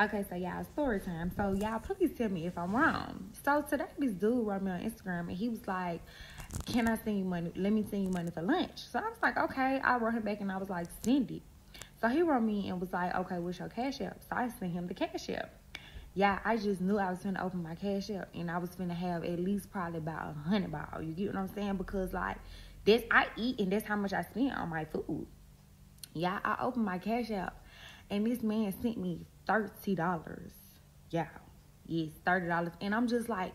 Okay, so y'all, story time. So y'all, please tell me if I'm wrong. So today this dude wrote me on Instagram and he was like, can I send you money? Let me send you money for lunch. So I was like, okay. I wrote him back and I was like, send it. So he wrote me and was like, okay, what's your Cash App? So I sent him the Cash App. Yeah, I just knew I was finna open my Cash App and I was finna have at least probably about $100. You get what I'm saying? Because like, this I eat and that's how much I spend on my food. Yeah, I opened my Cash App and this man sent me $30. Yeah. Yes, $30. And I'm just like,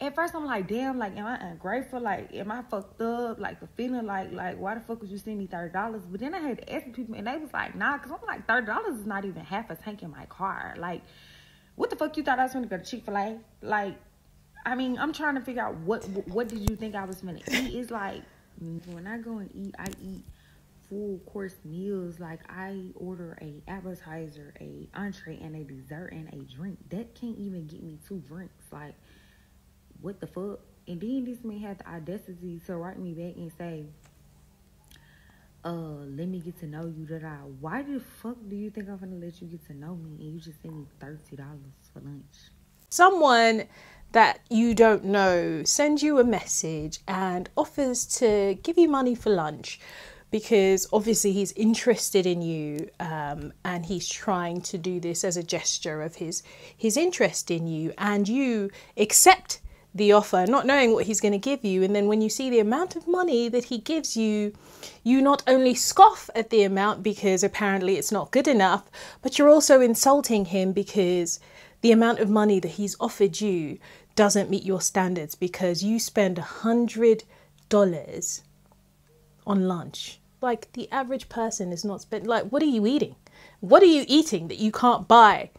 at first I'm like, damn, like, am I ungrateful? Like, am I fucked up? Like, the feeling like, why the fuck would you send me $30? But then I had to ask people and they was like, nah, because I'm like, $30 is not even half a tank in my car. Like, what the fuck you thought I was going to go to Chick-fil-A? Like, I mean, I'm trying to figure out what did you think I was going to eat? It's like, when I go and eat, I eat full course meals. Like, I order a appetizer, a entree, and a dessert, and a drink. That can't even get me 2 drinks. Like, what the fuck? And then this man had the audacity to write me back and say, let me get to know you. Why the fuck do you think I'm gonna let you get to know me and you just send me $30 for lunch? Someone that you don't know sends you a message and offers to give you money for lunch because obviously he's interested in you, and he's trying to do this as a gesture of his interest in you, and you accept the offer not knowing what he's going to give you. And then when you see the amount of money that he gives you, you not only scoff at the amount because apparently it's not good enough, but you're also insulting him because the amount of money that he's offered you doesn't meet your standards because you spend $100 on lunch. Like, the average person is not spent. Like, what are you eating? What are you eating that you can't buy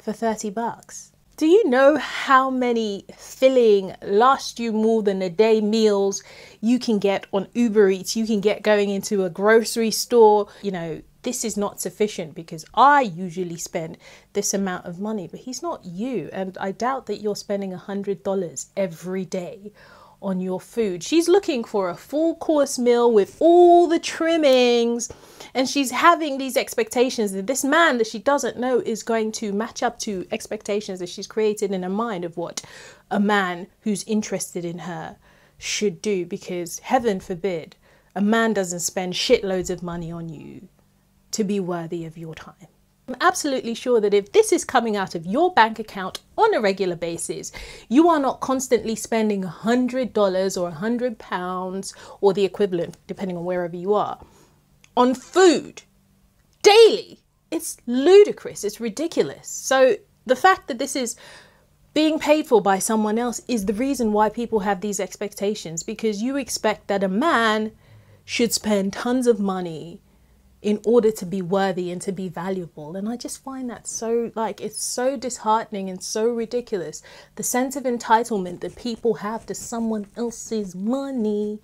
for $30? Do you know how many filling, last you more than a day meals you can get on Uber Eats, you can get going into a grocery store? You know, this is not sufficient because I usually spend this amount of money, but he's not you. And I doubt that you're spending $100 every day on your food. She's looking for a full course meal with all the trimmings, and she's having these expectations that this man that she doesn't know is going to match up to expectations that she's created in her mind of what a man who's interested in her should do, because heaven forbid a man doesn't spend shitloads of money on you to be worthy of your time. I'm absolutely sure that if this is coming out of your bank account on a regular basis, you are not constantly spending $100 or £100 or the equivalent, depending on wherever you are, on food daily. It's ludicrous. It's ridiculous. So the fact that this is being paid for by someone else is the reason why people have these expectations, because you expect that a man should spend tons of money in order to be worthy and to be valuable. And I just find that so, like, it's so disheartening and so ridiculous. The sense of entitlement that people have to someone else's money.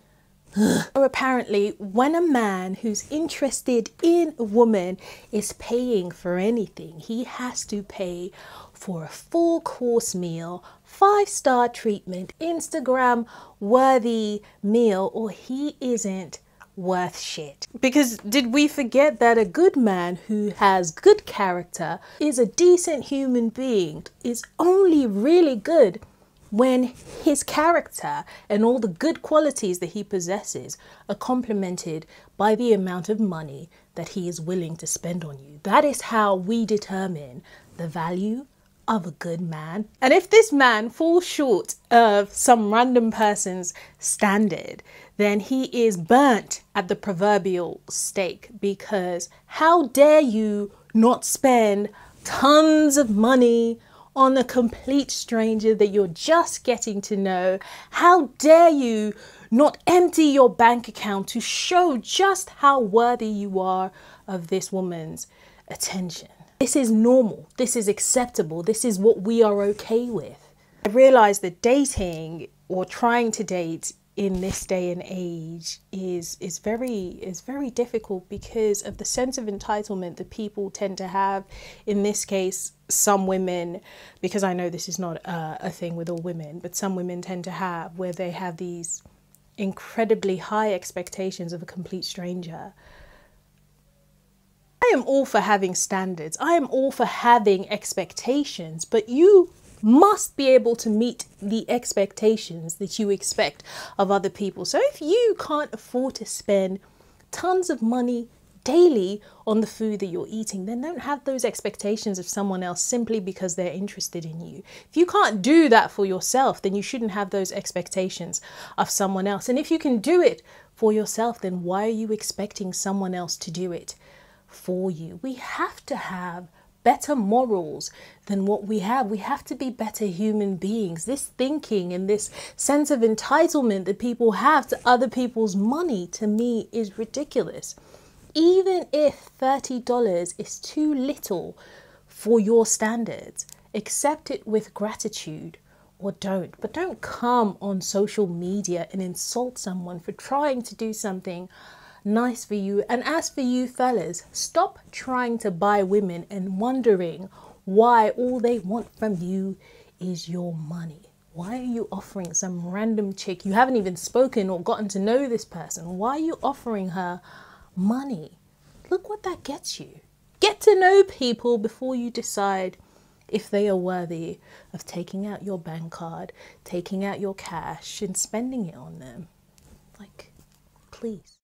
Or apparently, when a man who's interested in a woman is paying for anything, he has to pay for a full course meal, 5-star treatment, Instagram-worthy meal, or he isn't worth shit. Because did we forget that a good man who has good character, is a decent human being, is only really good when his character and all the good qualities that he possesses are complemented by the amount of money that he is willing to spend on you. That is how we determine the value of a good man. And if this man falls short of some random person's standard, then he is burnt at the proverbial stake, because how dare you not spend tons of money on a complete stranger that you're just getting to know? How dare you not empty your bank account to show just how worthy you are of this woman's attention? This is normal. This is acceptable. This is what we are okay with. I realized that dating or trying to date in this day and age is very difficult because of the sense of entitlement that people tend to have. In this case, some women, because I know this is not a thing with all women, but some women tend to have, where they have these incredibly high expectations of a complete stranger. I am all for having standards. I am all for having expectations, but you must be able to meet the expectations that you expect of other people. So if you can't afford to spend tons of money daily on the food that you're eating, then don't have those expectations of someone else simply because they're interested in you. If you can't do that for yourself, then you shouldn't have those expectations of someone else. And if you can do it for yourself, then why are you expecting someone else to do it for you? We have to have better morals than what we have. We have to be better human beings. This thinking and this sense of entitlement that people have to other people's money, to me, is ridiculous. Even if $30 is too little for your standards, accept it with gratitude or don't. But don't come on social media and insult someone for trying to do something nice for you. And as for you fellas, stop trying to buy women and wondering why all they want from you is your money. Why are you offering some random chick? You haven't even spoken or gotten to know this person. Why are you offering her money? Look what that gets you. Get to know people before you decide if they are worthy of taking out your bank card, taking out your cash and spending it on them. Like, please.